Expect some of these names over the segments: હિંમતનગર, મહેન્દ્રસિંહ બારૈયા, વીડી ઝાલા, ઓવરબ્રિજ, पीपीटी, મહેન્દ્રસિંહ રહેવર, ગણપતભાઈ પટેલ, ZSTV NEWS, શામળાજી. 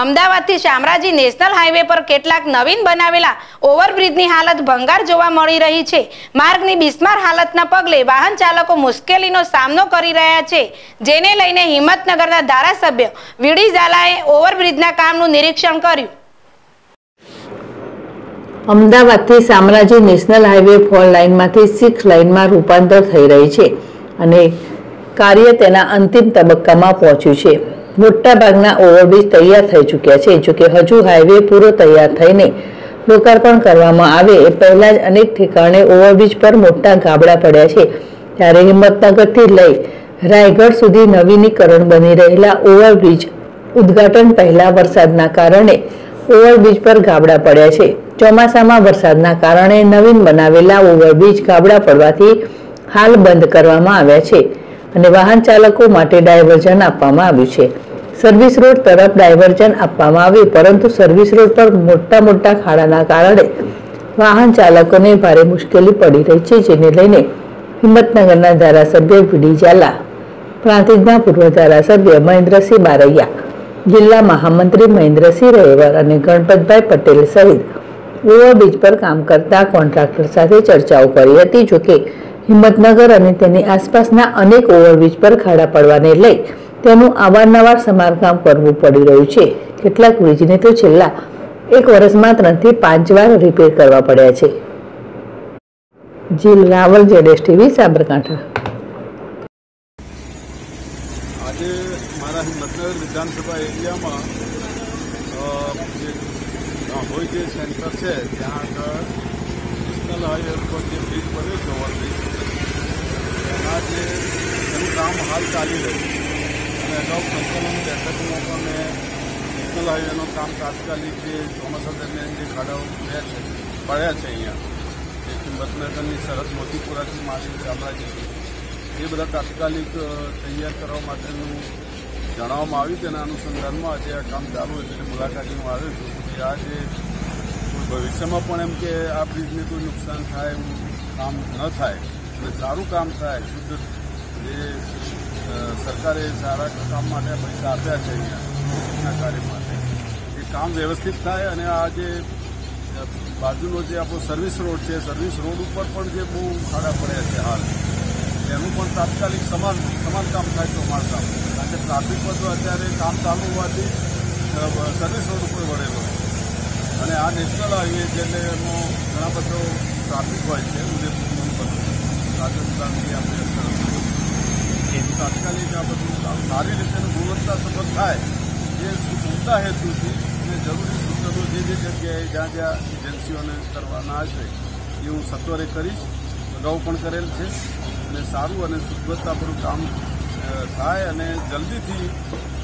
अमदावादथी शामराजी national highway पर केटलाक नवीन बनावेला ओवरब्रिजनी हालत भंगार जोवा मळी रही छे। मार्गनी बिस्मार हालतना पगले वाहन चालको मुश्केलीनो सामनो करी रह्या छे, जेने लईने हिम्मतनगरना धारासभ्य वीडी ઝાલાએ ओवरब्रिजना कामनुं निरीक्षण कर्युं। अमदावादथी शामराजी नेशनल हाईवे 4 लाइनमांथी 6 लाइनमां रूपांतर थई रही छे अने कार्य तेना अंतिम तबक्कामां पहोंच्युं छे। मोटा भागना ओवरब्रिज तैयार थई चूक्या छे, जो कि हजू हाईवे पूरो तैयार थईने लोकार्पण करवामां आवे ए पहेला ज अनेक ठिकाणे ओवरब्रिज पर मोटा गाबड़ा पड्या छे। त्यारे हिम्मतनगरथी लई रायगढ़ सुधी नवीनीकरण बनी रहेला ओवरब्रिज उद्घाटन पहला वरसादना कारणे ओवरब्रिज पर गाबड़ा पड्या छे। ચોમાસામાં વરસાદના કારણે નવીન બનાવેલા ઓવરબ્રિજ ગાબડા પડવાથી હાલ બંધ કરવામાં આવ્યા છે અને વાહન ચાલકો માટે ડાયવર્ઝન આપવામાં આવ્યું છે। સર્વિસ રોડ તરફ ડાયવર્ઝન આપવામાં આવ્યું, પરંતુ સર્વિસ રોડ પર મોટા ખાડાના કારણે વાહન ચાલકોને ભારે મુશ્કેલી પડી રહી છે, જેને લઈને હિંમતનગરના ધારાસભ્ય વીડી ઝાલા, પ્રાંતિજના પૂર્વ ધારાસભ્ય મહેન્દ્રસિંહ બારૈયા, જિલ્લા મહામંત્રી મહેન્દ્રસિંહ રહેવર અને ગણપતભાઈ પટેલ સહિત ओवरब्रिज पर काम करता कॉन्ट्राक्टर साथे चर्चाओं करी हती। जो कि हिम्मतनगर अने तेनी आसपासना अनेक ओवरब्रिज पर खाड़ा पड़वाने लई तेनुं आवारनवार समारकाम करवुं पड़ी रह्युं छे। केटलाक ब्रिजने तो छेल्ला एक वर्षमां 3 થી 5 वार रिपेर करवा पड्या छे। जिल रावल ZSTV साबरकांठा। आजे मारा हिम्मतनगर विधानसभा एरियामां होई जे सेंटर है जहाँ नेशनल हाईवे पर जो ब्रिज बने तो आज काम हाल चाली रही अगाऊ संकलन बैठक में नेशनल हाईवे नो काम तात्कालिक ચોમાસા दरमियान खाड़ाओ पड़ा है। हिम्मतनगर सरहद मोतीपुरा मार्ग शामराजी ये बधा तात्कालिक तैयार करवा जणावामां आव्युं। तेना अनुसंधान में आज आ काम चालू एटले मुलाकाती हूँ आव्यो छुं। आज भविष्य में एम के आ ब्रिज ने कोई नुकसान थाय काम न थाय सारू काम थाय शुद्ध सरकारे सारा काम माटे पैसा आप्या छे अहींया कार्य माटे ए काम व्यवस्थित थाय। अने आज बाजूनो जे आपणो सर्विस रोड छे सर्विस रोड पर पण जे बहू खाड़ा पड्या छे हाल एनुं पण तात्कालिक समारकाम थाय तो मार्गाम कारण के ट्राफिक पर तो अत्यारे काम चालू होवाथी सर्विस रोड पर वळेलो અને આ નેશનલ હાઈવે જેને ઘણા બધો ટ્રાફિક હોય છે ઉદયપુર રાજસ્થાનથી આપણે તાત્કાલિક આ બધું સારી રીતેનું ગુણવત્તા સફળ થાય એ ઊંચા હેતુથી અને જરૂરી સૂચનો જે જગ્યાએ જ્યાં એજન્સીઓને કરવાના છે એ હું સત્વરે કરીશ, અગાઉ પણ કરેલ છે અને સારું અને સુગમતાપૂર્વક કામ થાય અને જલ્દીથી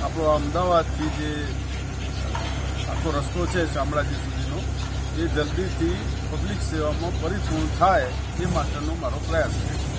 આપણો અમદાવાદથી જે આખો રસ્તો છે શામળાજી સુધીનો એ જલ્દીથી પબ્લિક સેવામાં પરિપૂર્ણ થાય એ માટેનો મારો પ્રયાસ છે।